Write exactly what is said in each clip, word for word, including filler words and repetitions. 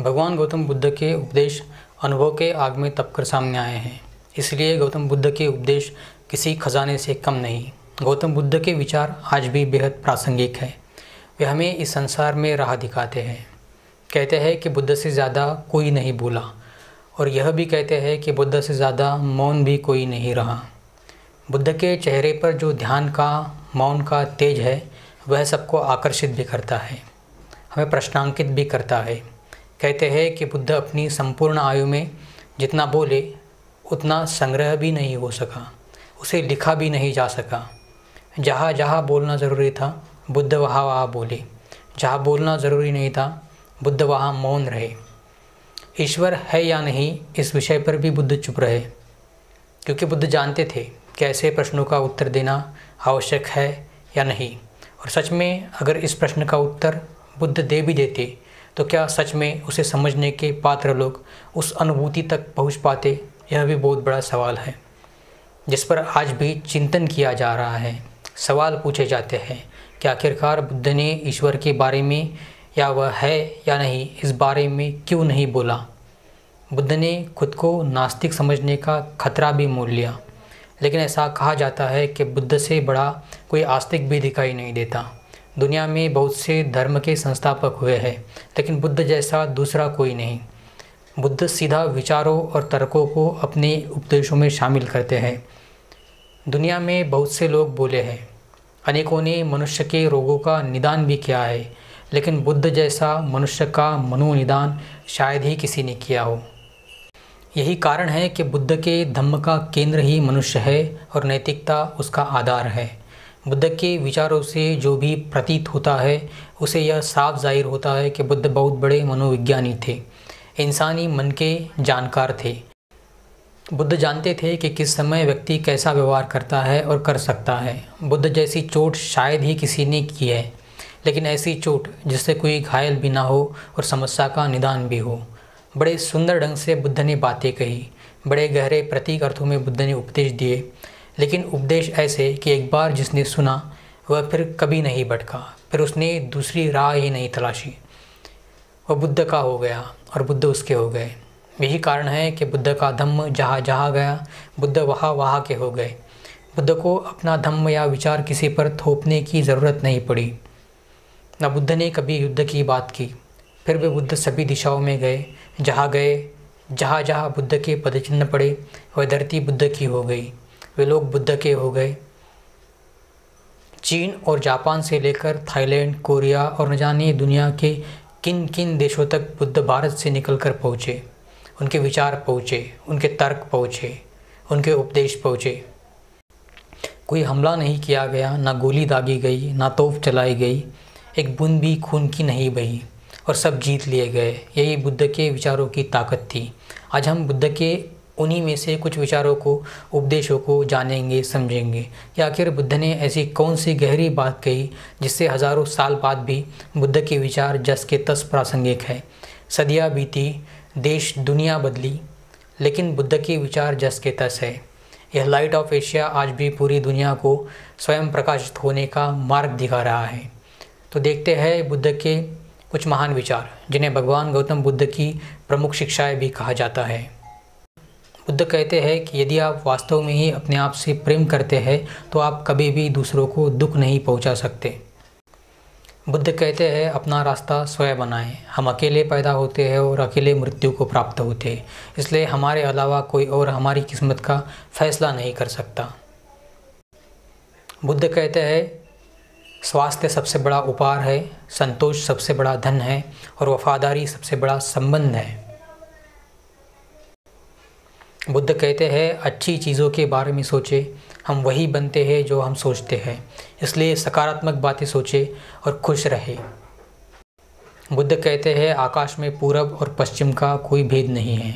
भगवान गौतम बुद्ध के उपदेश अनुभव के आग में तपकर सामने आए हैं। इसलिए गौतम बुद्ध के उपदेश किसी खजाने से कम नहीं। गौतम बुद्ध के विचार आज भी बेहद प्रासंगिक है। वे हमें इस संसार में राह दिखाते हैं। कहते हैं कि बुद्ध से ज़्यादा कोई नहीं बोला, और यह भी कहते हैं कि बुद्ध से ज़्यादा मौन भी कोई नहीं रहा। बुद्ध के चेहरे पर जो ध्यान का, मौन का तेज है, वह सबको आकर्षित भी करता है, हमें प्रश्नांकित भी करता है। कहते हैं कि बुद्ध अपनी संपूर्ण आयु में जितना बोले उतना संग्रह भी नहीं हो सका, उसे लिखा भी नहीं जा सका। जहाँ जहाँ बोलना ज़रूरी था बुद्ध वहाँ वहाँ बोले, जहाँ बोलना ज़रूरी नहीं था बुद्ध वहाँ मौन रहे। ईश्वर है या नहीं, इस विषय पर भी बुद्ध चुप रहे, क्योंकि बुद्ध जानते थे कैसे प्रश्नों का उत्तर देना आवश्यक है या नहीं। और सच में अगर इस प्रश्न का उत्तर बुद्ध दे भी देते तो क्या सच में उसे समझने के पात्र लोग उस अनुभूति तक पहुँच पाते, यह भी बहुत बड़ा सवाल है, जिस पर आज भी चिंतन किया जा रहा है। सवाल पूछे जाते हैं कि आखिरकार बुद्ध ने ईश्वर के बारे में, या वह है या नहीं, इस बारे में क्यों नहीं बोला। बुद्ध ने खुद को नास्तिक समझने का खतरा भी मोल लिया, लेकिन ऐसा कहा जाता है कि बुद्ध से बड़ा कोई आस्तिक भी दिखाई नहीं देता। दुनिया में बहुत से धर्म के संस्थापक हुए हैं, लेकिन बुद्ध जैसा दूसरा कोई नहीं। बुद्ध सीधा विचारों और तर्कों को अपने उपदेशों में शामिल करते हैं। दुनिया में बहुत से लोग बोले हैं, अनेकों ने मनुष्य के रोगों का निदान भी किया है, लेकिन बुद्ध जैसा मनुष्य का मनोनिदान शायद ही किसी ने किया हो। यही कारण है कि बुद्ध के धम्म का केंद्र ही मनुष्य है और नैतिकता उसका आधार है। बुद्ध के विचारों से जो भी प्रतीत होता है, उसे यह साफ जाहिर होता है कि बुद्ध बहुत बड़े मनोविज्ञानी थे, इंसानी मन के जानकार थे। बुद्ध जानते थे कि किस समय व्यक्ति कैसा व्यवहार करता है और कर सकता है। बुद्ध जैसी चोट शायद ही किसी ने की है, लेकिन ऐसी चोट जिससे कोई घायल भी ना हो और समस्या का निदान भी हो। बड़े सुंदर ढंग से बुद्ध ने बातें कही, बड़े गहरे प्रतीक अर्थों में बुद्ध ने उपदेश दिए, लेकिन उपदेश ऐसे कि एक बार जिसने सुना वह फिर कभी नहीं भटका, फिर उसने दूसरी राह ही नहीं तलाशी। वह बुद्ध का हो गया और बुद्ध उसके हो गए। यही कारण है कि बुद्ध का धम्म जहाँ जहाँ गया, बुद्ध वहाँ वहाँ के हो गए। बुद्ध को अपना धम्म या विचार किसी पर थोपने की ज़रूरत नहीं पड़ी। न बुद्ध ने कभी युद्ध की बात की, फिर वे बुद्ध सभी दिशाओं में गए। जहाँ गए, जहाँ जहाँ बुद्ध के पदचिन्ह पड़े, वह धरती बुद्ध की हो गई, वे लोग बुद्ध के हो गए। चीन और जापान से लेकर थाईलैंड, कोरिया और न जाने दुनिया के किन किन देशों तक बुद्ध भारत से निकलकर पहुँचे। उनके विचार पहुँचे, उनके तर्क पहुँचे, उनके उपदेश पहुँचे। कोई हमला नहीं किया गया, ना गोली दागी गई, ना तोप चलाई गई, एक बूंद भी खून की नहीं बही, और सब जीत लिए गए। यही बुद्ध के विचारों की ताकत थी। आज हम बुद्ध के उन्हीं में से कुछ विचारों को, उपदेशों को जानेंगे, समझेंगे कि आखिर बुद्ध ने ऐसी कौन सी गहरी बात कही जिससे हज़ारों साल बाद भी बुद्ध के विचार जस के तस प्रासंगिक है। सदियाँ बीती, देश दुनिया बदली, लेकिन बुद्ध के विचार जस के तस है। यह लाइट ऑफ एशिया आज भी पूरी दुनिया को स्वयं प्रकाशित होने का मार्ग दिखा रहा है। तो देखते हैं बुद्ध के कुछ महान विचार, जिन्हें भगवान गौतम बुद्ध की प्रमुख शिक्षाएं भी कहा जाता है। बुद्ध कहते हैं कि यदि आप वास्तव में ही अपने आप से प्रेम करते हैं तो आप कभी भी दूसरों को दुख नहीं पहुंचा सकते। बुद्ध कहते हैं अपना रास्ता स्वयं बनाएं। हम अकेले पैदा होते हैं और अकेले मृत्यु को प्राप्त होते हैं, इसलिए हमारे अलावा कोई और हमारी किस्मत का फैसला नहीं कर सकता। बुद्ध कहते हैं स्वास्थ्य सबसे बड़ा उपहार है, संतोष सबसे बड़ा धन है, और वफादारी सबसे बड़ा संबंध है। बुद्ध कहते हैं अच्छी चीज़ों के बारे में सोचें, हम वही बनते हैं जो हम सोचते हैं, इसलिए सकारात्मक बातें सोचें और खुश रहें। बुद्ध कहते हैं आकाश में पूरब और पश्चिम का कोई भेद नहीं है।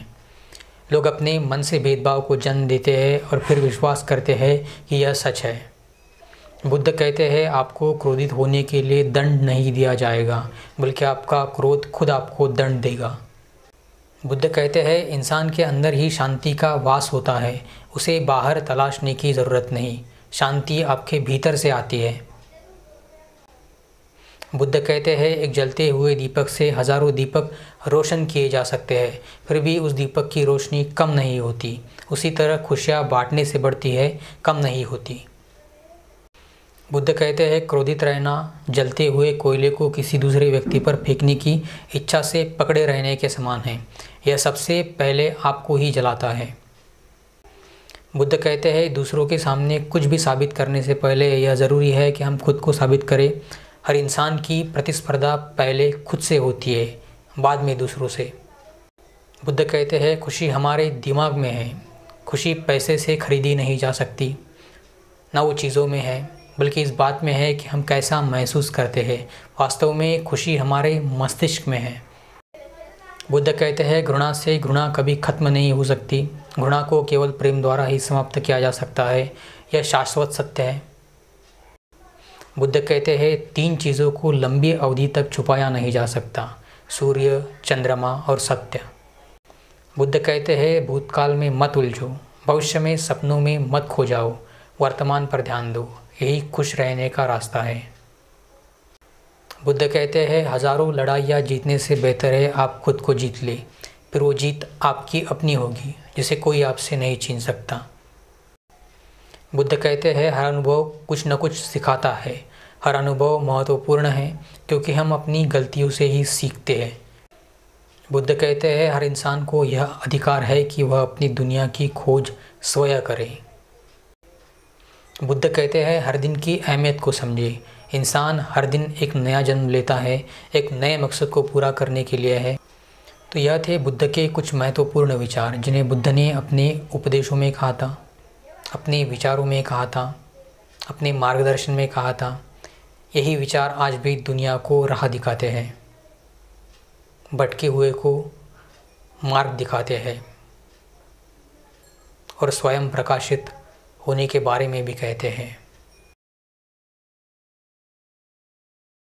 लोग अपने मन से भेदभाव को जन्म देते हैं और फिर विश्वास करते हैं कि यह सच है। बुद्ध कहते हैं आपको क्रोधित होने के लिए दंड नहीं दिया जाएगा, बल्कि आपका क्रोध खुद आपको दंड देगा। बुद्ध कहते हैं इंसान के अंदर ही शांति का वास होता है, उसे बाहर तलाशने की ज़रूरत नहीं, शांति आपके भीतर से आती है। बुद्ध कहते हैं एक जलते हुए दीपक से हज़ारों दीपक रोशन किए जा सकते हैं, फिर भी उस दीपक की रोशनी कम नहीं होती। उसी तरह खुशियाँ बांटने से बढ़ती है, कम नहीं होती। बुद्ध कहते हैं, क्रोधित रहना जलते हुए कोयले को किसी दूसरे व्यक्ति पर फेंकने की इच्छा से पकड़े रहने के समान है। यह सबसे पहले आपको ही जलाता है। बुद्ध कहते हैं, दूसरों के सामने कुछ भी साबित करने से पहले यह ज़रूरी है कि हम खुद को साबित करें। हर इंसान की प्रतिस्पर्धा पहले खुद से होती है, बाद में दूसरों से। बुद्ध कहते हैं, खुशी हमारे दिमाग में है। खुशी पैसे से खरीदी नहीं जा सकती, ना वो चीज़ों में है, बल्कि इस बात में है कि हम कैसा महसूस करते हैं। वास्तव में खुशी हमारे मस्तिष्क में है। बुद्ध कहते हैं, घृणा से घृणा कभी खत्म नहीं हो सकती। घृणा को केवल प्रेम द्वारा ही समाप्त किया जा सकता है। यह शाश्वत सत्य है। बुद्ध कहते हैं, तीन चीज़ों को लंबी अवधि तक छुपाया नहीं जा सकता, सूर्य, चंद्रमा और सत्य। बुद्ध कहते हैं, भूतकाल में मत उलझो, भविष्य में सपनों में मत खो जाओ, वर्तमान पर ध्यान दो। यही खुश रहने का रास्ता है। बुद्ध कहते हैं, हज़ारों लड़ाइयाँ जीतने से बेहतर है आप खुद को जीत ले, फिर वो जीत आपकी अपनी होगी जिसे कोई आपसे नहीं छीन सकता। बुद्ध कहते हैं, हर अनुभव कुछ न कुछ सिखाता है। हर अनुभव महत्वपूर्ण है क्योंकि हम अपनी गलतियों से ही सीखते हैं। बुद्ध कहते हैं, हर इंसान को यह अधिकार है कि वह अपनी दुनिया की खोज स्वयं करे। बुद्ध कहते हैं, हर दिन की अहमियत को समझे। इंसान हर दिन एक नया जन्म लेता है, एक नए मकसद को पूरा करने के लिए है। तो यह थे बुद्ध के कुछ महत्वपूर्ण विचार, जिन्हें बुद्ध ने अपने उपदेशों में कहा था, अपने विचारों में कहा था, अपने मार्गदर्शन में कहा था। यही विचार आज भी दुनिया को राह दिखाते हैं, भटके हुए को मार्ग दिखाते हैं और स्वयं प्रकाशित होने के बारे में भी कहते हैं।